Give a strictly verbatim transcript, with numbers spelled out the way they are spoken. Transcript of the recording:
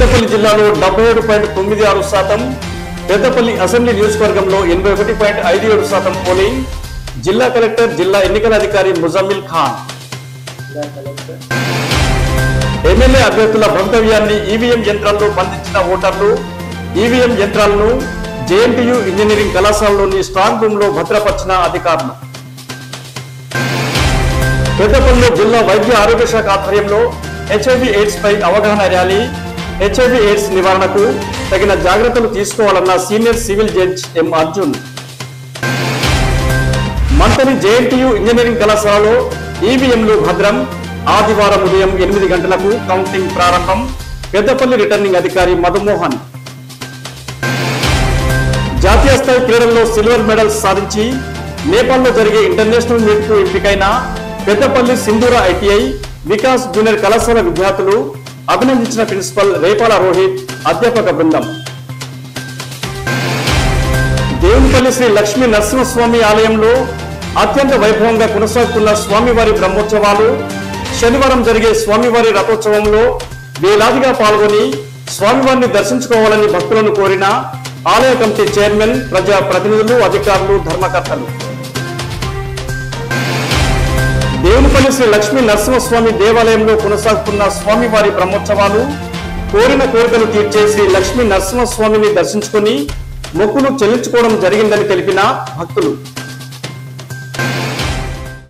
పెద్దపల్లి జిల్లాలో డెబ్బై ఏడు పాయింట్ తొమ్మిది ఆరు శాతం పెద్దపల్లి అసెంబ్లీ నియోజకవర్గంలో ఎనభై ఒకటి పాయింట్ ఐదు ఏడు శాతం పోలింగ్ జిల్లా కలెక్టర్ జిల్లా ఎన్నికల అధికారి ముజమ్మిల్ ఖాన్ ఎమ్మెల్యే అభ్యర్థుల భంతవ్యాన్ని ఈవీఎం యంత్రాల్లో బంధించిన ఓటర్లు ఈవీఎం యంత్రాలను జేఎన్టీయూ ఇంజనీరింగ్ కళాశాలలోని స్ట్రాంగ్ రూమ్ లో భద్రపరిచిన అధికారులు పెద్దపల్లిలో జిల్లా వైద్య ఆరోగ్య శాఖ ఆధ్వర్యంలో హెచ్ఐవి ఎయిడ్స్ పై అవగాహన ర్యాలీ హెచ్ఐవి ఎయిడ్స్ నివారణకు తగిన జాగ్రత్తలు తీసుకోవాలన్న senior civil judge M Arjun మంత్రి జేఎన్టీయూ ఇంజనీరింగ్ కళాశాలలో ఈవీఎంలు భద్రం ఆదివారం ఉదయం ఎనిమిది గంటలకు కౌంటింగ్ ప్రారంభం పెద్దపల్లి రిటర్నింగ్ అధికారి మధుమోహన్ జాతీయ స్థాయి క్రీడల్లో సిల్వర్ మెడల్స్ సాధించి నేపాల్లో జరిగే ఇంటర్నేషనల్ మీట్ కు ఎంపికైన పెద్దపల్లి సింధూర ఐటీఐ వికాస్ జూనియర్ కళాశాల విద్యార్థులు అభినందించిన ప్రిన్సిపల్ రేపాల రోహిత్ అధ్యాపక బృందం దేవునిపల్లి శ్రీ లక్ష్మీ నరసింహస్వామి ఆలయంలో అత్యంత వైభవంగా కొనసాగుతున్న స్వామివారి బ్రహ్మోత్సవాలు శనివారం జరిగే స్వామివారి రథోత్సవంలో వేలాదిగా పాల్గొని స్వామివారిని దర్శించుకోవాలని భక్తులను కోరిన ఆలయ కమిటీ చైర్మన్ ప్రజా ప్రతినిధులు అధికారులు ధర్మకర్తలు దేవునిపల్లి శ్రీ లక్ష్మీ నరసింహస్వామి దేవాలయంలో కొనసాగుతున్న స్వామివారి బ్రహ్మోత్సవాలు కోరిన కోరికలు తీర్చే శ్రీ లక్ష్మీ నరసింహస్వామిని దర్శించుకుని మొక్కులు చెల్లించుకోవడం జరిగిందని తెలిపిన భక్తులు